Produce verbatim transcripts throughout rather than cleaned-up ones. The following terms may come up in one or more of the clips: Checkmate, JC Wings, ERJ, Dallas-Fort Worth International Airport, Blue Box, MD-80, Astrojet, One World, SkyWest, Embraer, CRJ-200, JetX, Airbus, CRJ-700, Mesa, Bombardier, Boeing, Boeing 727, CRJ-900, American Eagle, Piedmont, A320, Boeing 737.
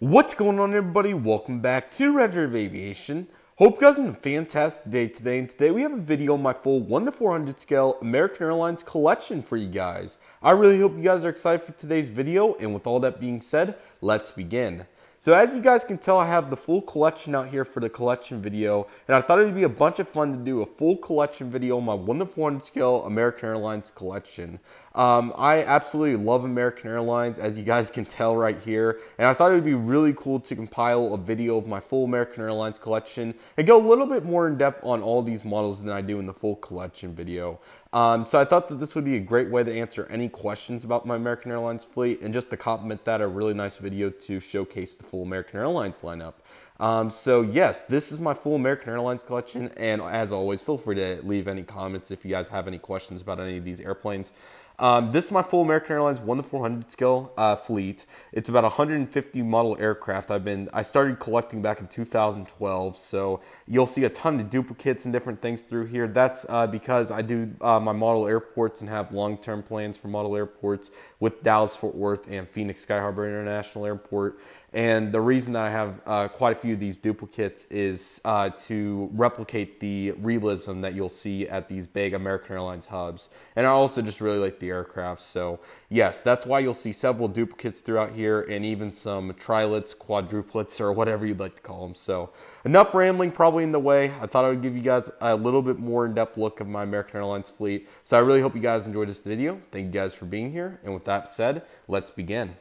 What's going on, everybody? Welcome back to Red River Aviation. Hope you guys have been a fantastic day today, and today we have a video on my full one to four hundred scale American Airlines collection for you guys. I really hope you guys are excited for today's video, and with all that being said, let's begin. So as you guys can tell, I have the full collection out here for the collection video, and I thought it would be a bunch of fun to do a full collection video on my one to four hundred scale American Airlines collection. Um, I absolutely love American Airlines, as you guys can tell right here, and I thought it would be really cool to compile a video of my full American Airlines collection and go a little bit more in depth on all these models than I do in the full collection video. Um, so I thought that this would be a great way to answer any questions about my American Airlines fleet, and just to complement that, a really nice video to showcase the full American Airlines lineup. Um, so yes, this is my full American Airlines collection, and as always, feel free to leave any comments if you guys have any questions about any of these airplanes. Um, this is my full American Airlines one to four hundred scale uh, fleet. It's about one hundred fifty model aircraft. I've been, I started collecting back in two thousand twelve, so you'll see a ton of duplicates and different things through here. That's uh, because I do uh, my model airports and have long-term plans for model airports with Dallas-Fort Worth and Phoenix Sky Harbor International Airport. And the reason that I have uh, quite a few of these duplicates is uh, to replicate the realism that you'll see at these big American Airlines hubs. And I also just really like the aircraft. So yes, that's why you'll see several duplicates throughout here, and even some trilets, quadruplets, or whatever you'd like to call them. So enough rambling, probably in the way. I thought I would give you guys a little bit more in-depth look of my American Airlines fleet. So I really hope you guys enjoyed this video. Thank you guys for being here. And with that said, let's begin.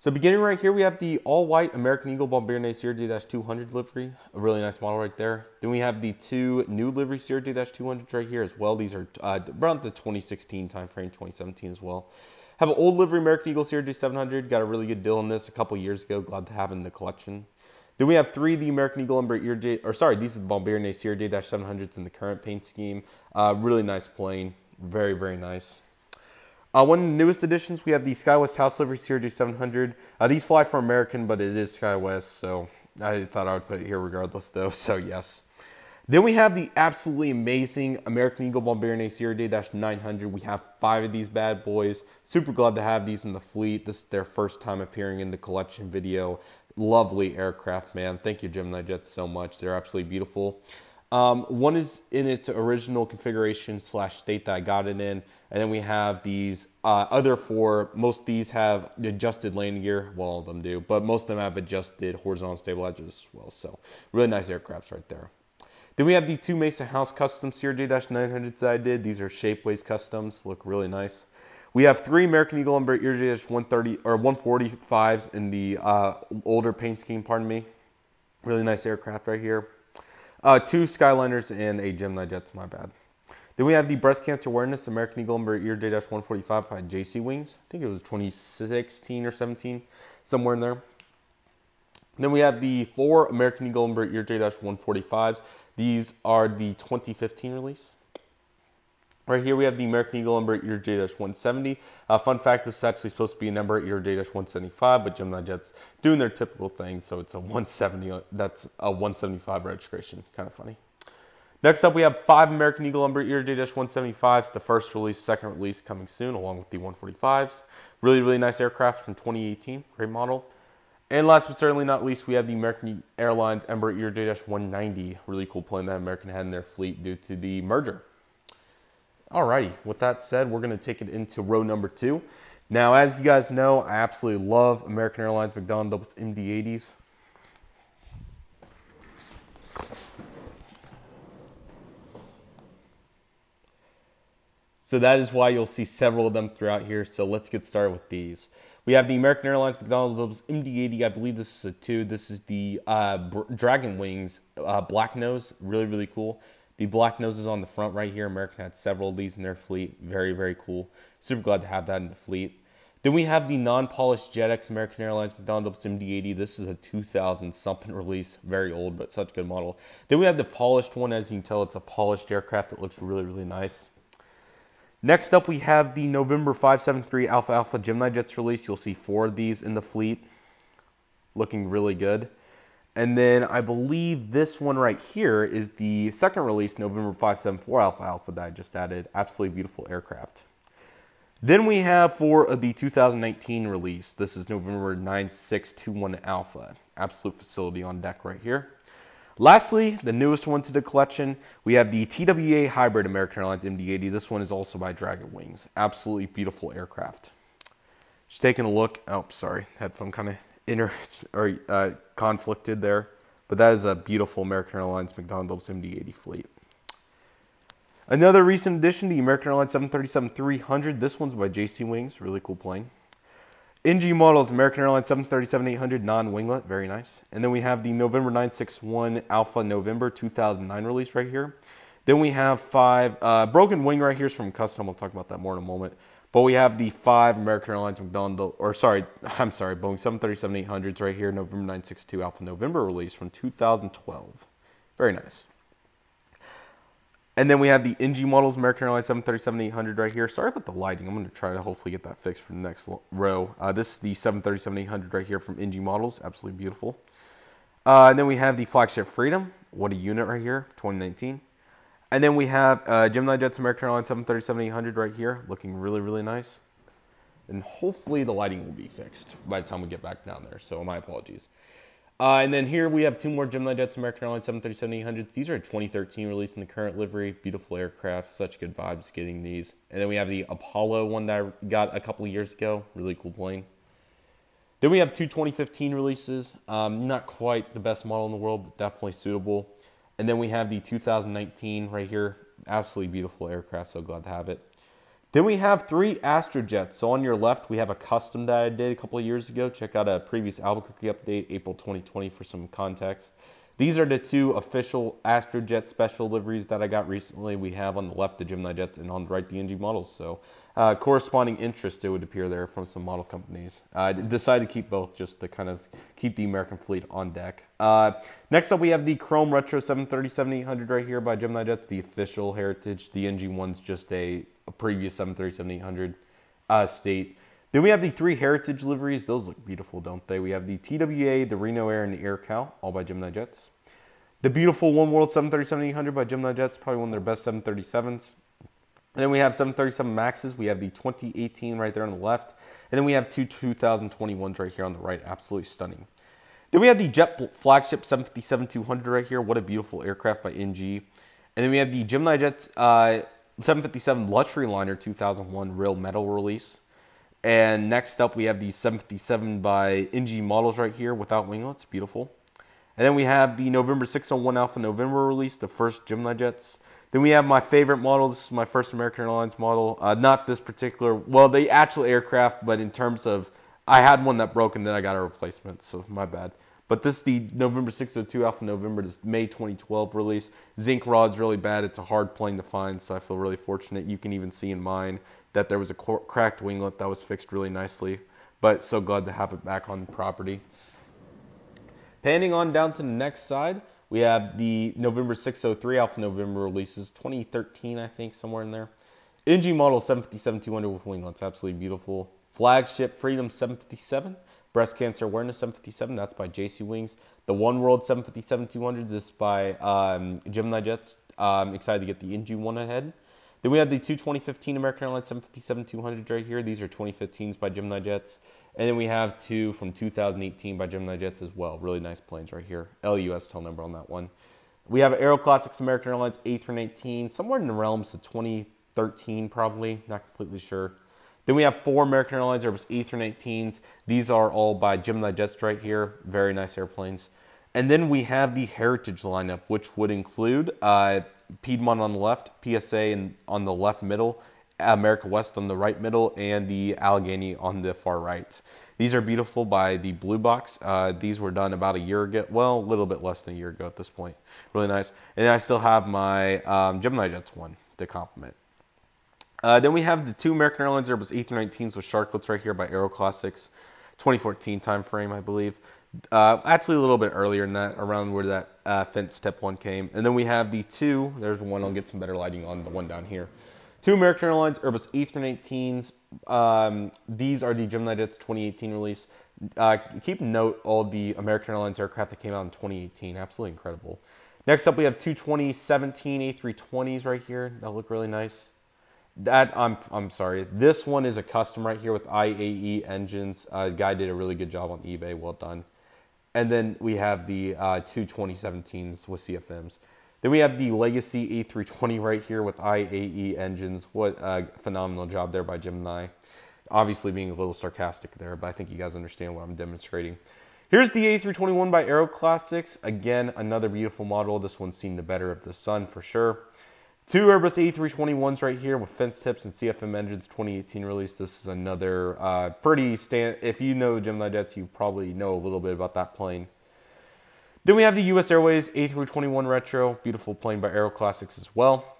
So beginning right here, we have the all-white American Eagle Bombardier C R J two hundred livery, a really nice model right there. Then we have the two new livery C R J two hundreds right here as well. These are uh, around the twenty sixteen time frame, twenty seventeen as well. Have an old livery American Eagle C R J seven hundred, got a really good deal on this a couple years ago, glad to have it in the collection. Then we have three of the American Eagle Embraer E R J, or sorry, these are the Bombardier C R J seven hundreds in the current paint scheme. Uh, really nice plane, very, very nice. Uh, one of the newest additions, we have the SkyWest House Livery C R J seven hundred. Uh, these fly for American, but it is SkyWest, so I thought I would put it here regardless, though, so yes. Then we have the absolutely amazing American Eagle Bombardier C R J nine hundred. We have five of these bad boys. Super glad to have these in the fleet. This is their first time appearing in the collection video. Lovely aircraft, man. Thank you, Gemini Jets, so much. They're absolutely beautiful. Um, one is in its original configuration slash state that I got it in. And then we have these uh, other four. Most of these have adjusted landing gear. Well, all of them do, but most of them have adjusted horizontal stabilizers as well. So really nice aircrafts right there. Then we have the two Mesa House Custom C R J nine hundreds that I did. These are Shapeways Customs, look really nice. We have three American Eagle Embraer E R J one thirty or one forty-fives in the uh, older paint scheme, pardon me. Really nice aircraft right here. Uh, two Skyliners and a Gemini Jets, my bad. Then we have the Breast Cancer Awareness American Eagle Embraer E R J one forty-five by J C Wings. I think it was twenty sixteen or seventeen, somewhere in there. Then we have the four American Eagle Embraer E R J one forty-fives. These are the twenty fifteen release. Right here we have the American Eagle Embraer E R J one seventy. Uh, fun fact, this is actually supposed to be an Embraer E R J one seventy-five, but Gemini Jets doing their typical thing, so it's a one seventy, that's a one seventy-five registration, kind of funny. Next up we have five American Eagle Embraer E R J one seventy-fives, the first release, second release coming soon, along with the one forty-fives. Really, really nice aircraft from twenty eighteen, great model. And last but certainly not least, we have the American Airlines Embraer E R J one ninety, really cool plane that American had in their fleet due to the merger. Alrighty, with that said, we're gonna take it into row number two. Now, as you guys know, I absolutely love American Airlines McDonnell Douglas M D eighties. So that is why you'll see several of them throughout here. So let's get started with these. We have the American Airlines McDonnell Douglas M D eighty. I believe this is a two. This is the uh, Dragon Wings uh, black nose, really, really cool. The black noses on the front right here. American had several of these in their fleet. Very, very cool. Super glad to have that in the fleet. Then we have the non-polished JetX American Airlines McDonnell Douglas M D eighty. This is a two thousand something release. Very old, but such a good model. Then we have the polished one. As you can tell, it's a polished aircraft. It looks really, really nice. Next up, we have the November five seventy-three Alpha Alpha Gemini Jets release. You'll see four of these in the fleet. Looking really good. And then I believe this one right here is the second release, November five seventy-four Alpha Alpha that I just added. Absolutely beautiful aircraft. Then we have four of the two thousand nineteen release. This is November nine six two one Alpha. Absolute facility on deck right here. Lastly, the newest one to the collection, we have the T W A Hybrid American Airlines M D eighty. This one is also by Dragon Wings. Absolutely beautiful aircraft. Just taking a look. Oh, sorry. Headphone kind of inter or uh, conflicted there. But that is a beautiful American Airlines McDonnell Douglas M D eighty fleet. Another recent addition, the American Airlines seven thirty-seven three hundred. This one's by J C Wings. Really cool plane. N G Models, American Airlines seven thirty-seven eight hundred, non-winglet, very nice. And then we have the November nine six one Alpha November two thousand nine release right here. Then we have five, uh, broken wing right here is from custom, we'll talk about that more in a moment. But we have the five American Airlines McDonnell, or sorry, I'm sorry, Boeing seven thirty-seven eight hundreds right here, November nine six two Alpha November release from two thousand twelve. Very nice. And then we have the N G Models, American Airlines seven thirty-seven eight hundred right here. Sorry about the lighting. I'm going to try to hopefully get that fixed for the next row. Uh, this is the seven thirty-seven eight hundred right here from N G Models. Absolutely beautiful. Uh, and then we have the flagship Freedom. What a unit right here, twenty nineteen. And then we have uh, Gemini Jets, American Airlines seven thirty-seven eight hundred right here. Looking really, really nice. And hopefully the lighting will be fixed by the time we get back down there. So my apologies. Uh, and then here we have two more Gemini Jets, American Airlines seven thirty-seven eight hundreds. These are a twenty thirteen release in the current livery. Beautiful aircraft, such good vibes getting these. And then we have the Apollo one that I got a couple of years ago. Really cool plane. Then we have two twenty fifteen releases. Um, not quite the best model in the world, but definitely suitable. And then we have the two thousand nineteen right here. Absolutely beautiful aircraft, so glad to have it. Then we have three Astrojets. So on your left, we have a custom that I did a couple of years ago. Check out a previous Albuquerque update, April twenty twenty, for some context. These are the two official Astrojet special liveries that I got recently. We have on the left the Gemini Jets and on the right the N G Models. So uh, corresponding interest, it would appear there from some model companies. I decided to keep both just to kind of keep the American fleet on deck. Uh, next up, we have the Chrome Retro seven thirty-seven eight hundred right here by Gemini Jets, the official heritage. The N G one's just a... a previous seven thirty-seven eight hundred uh, state. Then we have the three Heritage liveries. Those look beautiful, don't they? We have the T W A, the Reno Air, and the AirCal, all by Gemini Jets. The beautiful One World seven thirty-seven eight hundred by Gemini Jets, probably one of their best seven thirty-sevens. And then we have seven thirty-seven Maxes. We have the twenty eighteen right there on the left. And then we have two two thousand twenty-ones right here on the right. Absolutely stunning. Then we have the Jet flagship seven fifty-seven two hundred right here. What a beautiful aircraft by N G. And then we have the Gemini Jets uh, seven fifty-seven Luxury Liner two thousand one Real Metal release. And next up, we have the seven fifty-seven by N G Models right here without winglets. Beautiful. And then we have the November six oh one Alpha November release, the first Gemini Jets. Then we have my favorite model. This is my first American Airlines model. Uh, not this particular, well, the actual aircraft, but in terms of, I had one that broke and then I got a replacement, so my bad. But this is the November six oh two Alpha November, this May twenty twelve release. Zinc rod's really bad. It's a hard plane to find, so I feel really fortunate. You can even see in mine that there was a cracked winglet that was fixed really nicely. But so glad to have it back on property. Panning on down to the next side, we have the November six oh three Alpha November releases, twenty thirteen, I think, somewhere in there. N G Model seven fifty-seven two hundred with winglets, absolutely beautiful. Flagship Freedom seven fifty-seven. Breast Cancer Awareness seven fifty-seven, that's by J C Wings. The One World seven fifty-seven two hundred, this is by um, Gemini Jets. I'm excited to get the N G one ahead. Then we have the two twenty fifteen American Airlines seven fifty-seven two hundred right here. These are twenty fifteens by Gemini Jets. And then we have two from two thousand eighteen by Gemini Jets as well. Really nice planes right here. L U S tail number on that one. We have Aero Classics American Airlines A three nineteen, somewhere in the realms of twenty thirteen probably, not completely sure. Then we have four American Airlines Airbus A three nineteens. These are all by Gemini Jets right here. Very nice airplanes. And then we have the Heritage lineup, which would include uh, Piedmont on the left, P S A and on the left middle, America West on the right middle, and the Allegheny on the far right. These are beautiful by the Blue Box. Uh, these were done about a year ago. Well, a little bit less than a year ago at this point. Really nice. And I still have my um, Gemini Jets one to complement. Uh, then we have the two American Airlines Airbus A three nineteens with sharklets right here by Aero Classics, twenty fourteen time frame, I believe. Uh, actually, a little bit earlier than that, around where that uh, fence step one came. And then we have the two. There's one. I'll get some better lighting on the one down here. Two American Airlines Airbus A three nineteens. Um, these are the Gemini Jets twenty eighteen release. Uh, keep note all the American Airlines aircraft that came out in twenty eighteen. Absolutely incredible. Next up, we have two twenty seventeen A three twenties right here. That look really nice. That I'm I'm sorry. This one is a custom right here with I A E engines. Uh, the guy did a really good job on eBay. Well done. And then we have the uh, two twenty seventeens with C F Ms. Then we have the Legacy A three twenty right here with I A E engines. What a phenomenal job there by Gemini. Obviously being a little sarcastic there, but I think you guys understand what I'm demonstrating. Here's the A three twenty-one by Aero Classics. Again, another beautiful model. This one's seen the better of the sun for sure. Two Airbus A three twenty-ones right here with fence tips and C F M engines, twenty eighteen release. This is another uh, pretty stand. If you know Gemini Jets, you probably know a little bit about that plane. Then we have the U S Airways A three twenty-one Retro, beautiful plane by Aero Classics as well.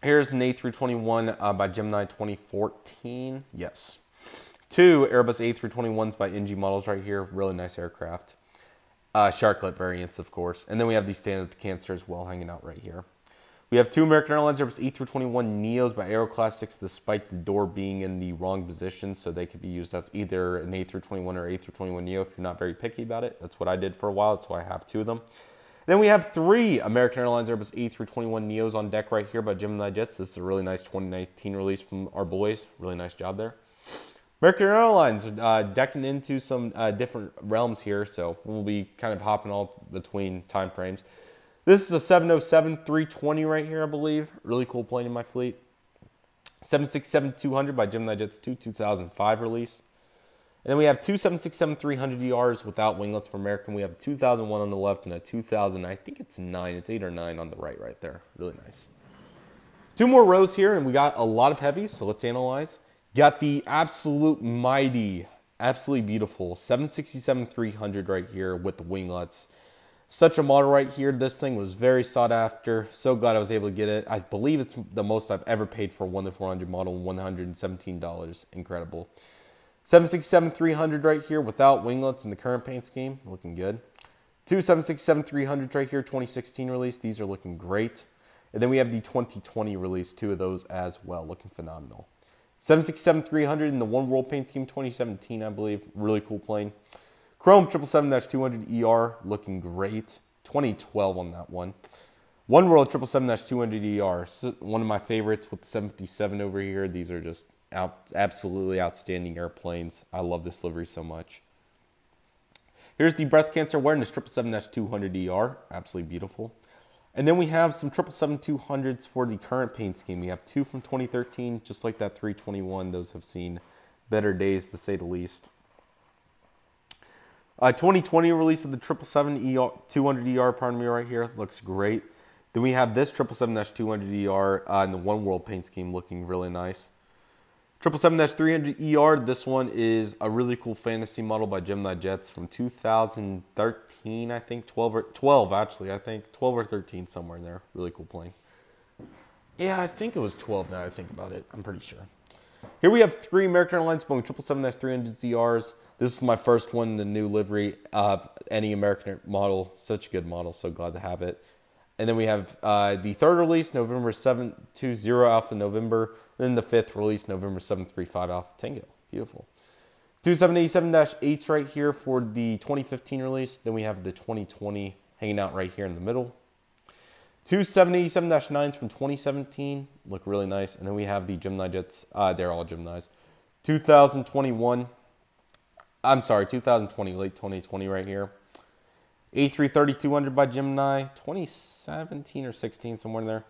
Here's an A three twenty-one uh, by Gemini twenty fourteen. Yes. Two Airbus A three twenty-ones by N G Models right here. Really nice aircraft. Uh, Sharklet variants, of course. And then we have the standard canister as well hanging out right here. We have two American Airlines Airbus A three twenty-one Neos by Aero Classics, despite the door being in the wrong position, so they could be used as either an A three twenty-one or A three twenty-one Neo if you're not very picky about it. That's what I did for a while, that's why I have two of them. And then we have three American Airlines Airbus A three twenty-one Neos on deck right here by Gemini Jets. This is a really nice twenty nineteen release from our boys. Really nice job there. American Airlines uh, decking into some uh, different realms here, so we'll be kind of hopping all between time frames. This is a seven oh seven three twenty right here, I believe. Really cool plane in my fleet. seven sixty-seven two hundred by Gemini Jets two, two thousand five release. And then we have two seven sixty-seven three hundred E Rs without winglets for American. We have a two thousand one on the left and a two thousand, I think it's nine, it's eight or nine on the right right there. Really nice. Two more rows here, and we got a lot of heavies, so let's analyze. Got the absolute mighty, absolutely beautiful seven sixty-seven three hundred right here with the winglets. Such a model right here. This thing was very sought after. So glad I was able to get it. I believe it's the most I've ever paid for a one to four hundred model, one hundred seventeen dollars. Incredible. seven sixty-seven three hundred right here without winglets in the current paint scheme. Looking good. Two seven sixty-seven three hundreds right here, twenty sixteen release. These are looking great. And then we have the twenty twenty release, two of those as well. Looking phenomenal. seven sixty-seven three hundred in the One World paint scheme, twenty seventeen, I believe. Really cool plane. Chrome seven seventy-seven two hundred E R, looking great. twenty twelve on that one. One World seven seventy-seven two hundred E R, one of my favorites with the seven fifty-seven over here. These are just out, absolutely outstanding airplanes. I love this livery so much. Here's the breast cancer awareness seven seventy-seven two hundred E R, absolutely beautiful. And then we have some seven seventy-seven two hundreds for the current paint scheme. We have two from twenty thirteen, just like that three twenty-one. Those have seen better days, to say the least. Uh, twenty twenty release of the seven seventy-seven two hundred E R, pardon me, right here. Looks great. Then we have this seven seventy-seven two hundred E R uh, in the One World paint scheme, looking really nice. seven seventy-seven three hundred E R, this one is a really cool fantasy model by Gemini Jets from two thousand thirteen, I think. twelve, or, twelve actually, I think. twelve or thirteen, somewhere in there. Really cool plane. Yeah, I think it was twelve now I think about it. I'm pretty sure. Here we have three American Airlines Boeing seven seventy-seven three hundred E Rs. This is my first one in the new livery of any American model. Such a good model. So glad to have it. And then we have uh, the third release, November seven twenty Alpha November. And then the fifth release, November seven thirty-five Alpha Tango. Beautiful. Two seven eighty-seven eights right here for the twenty fifteen release. Then we have the twenty twenty hanging out right here in the middle. Two seven eighty-seven nines from twenty seventeen, look really nice. And then we have the Gemini Jets, uh, they're all Geminis. two thousand twenty-one, I'm sorry, two thousand twenty, late twenty twenty right here. A three thirty two hundred by Gemini, twenty seventeen or sixteen, somewhere in there.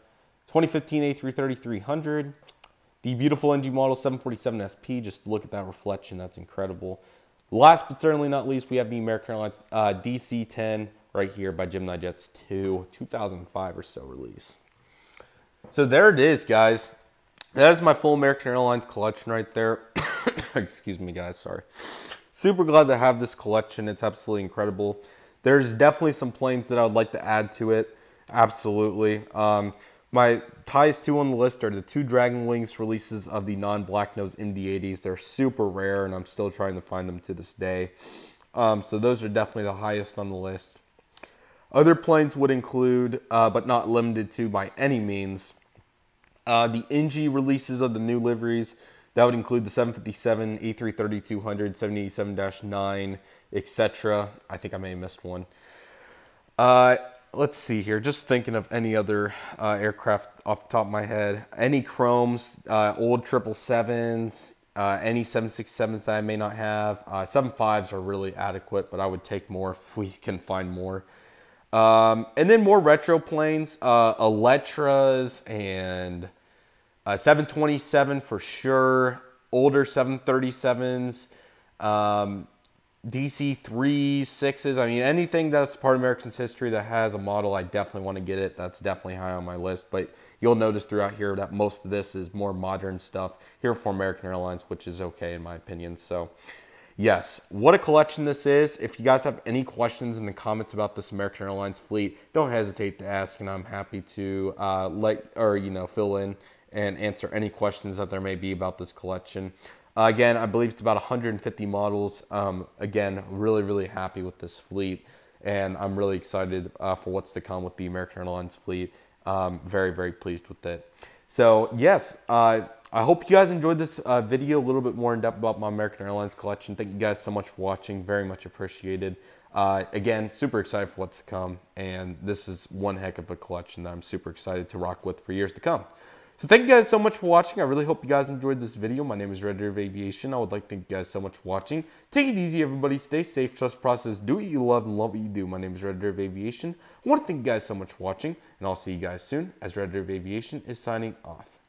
twenty fifteen A three thirty three hundred. The beautiful N G model seven forty-seven S P, just look at that reflection, that's incredible. Last but certainly not least, we have the American Airlines uh, D C ten. Right here by Gemini Jets two, two thousand five or so release. So there it is, guys. That is my full American Airlines collection right there. Excuse me, guys, sorry. Super glad to have this collection. It's absolutely incredible. There's definitely some planes that I would like to add to it. Absolutely. Um, my ties two on the list are the two Dragon Wings releases of the non-black nose M D eighties. They're super rare, and I'm still trying to find them to this day. Um, so those are definitely the highest on the list. Other planes would include, uh, but not limited to by any means, uh, the N G releases of the new liveries. That would include the seven fifty-seven, A three thirty two hundred, seven eighty-seven nine, et cetera. I think I may have missed one. Uh, let's see here, just thinking of any other uh, aircraft off the top of my head. Any chromes, uh, old triple sevens, uh, any seven sixty-sevens that I may not have. Uh, seven fives are really adequate, but I would take more if we can find more. Um, and then more retro planes, uh, Eletras and uh, seven twenty-seven for sure, older seven thirty-sevens, um, D C three sixes. I mean, anything that's part of American's history that has a model, I definitely want to get it. That's definitely high on my list. But you'll notice throughout here that most of this is more modern stuff here for American Airlines, which is okay in my opinion. So yes, what a collection this is. If you guys have any questions in the comments about this American Airlines fleet, don't hesitate to ask, and I'm happy to uh, let or you know fill in and answer any questions that there may be about this collection. Uh, again, I believe it's about one hundred fifty models. Um, again, really, really happy with this fleet, and I'm really excited uh, for what's to come with the American Airlines fleet. Um, very, very pleased with it. So yes, uh, I hope you guys enjoyed this uh, video, a little bit more in depth about my American Airlines collection. Thank you guys so much for watching. Very much appreciated. Uh, again, super excited for what's to come, and this is one heck of a collection that I'm super excited to rock with for years to come. So thank you guys so much for watching. I really hope you guys enjoyed this video. My name is Red River Aviation. I would like to thank you guys so much for watching. Take it easy, everybody. Stay safe. Trust the process. Do what you love and love what you do. My name is Red River Aviation. I want to thank you guys so much for watching, and I'll see you guys soon as Red River Aviation is signing off.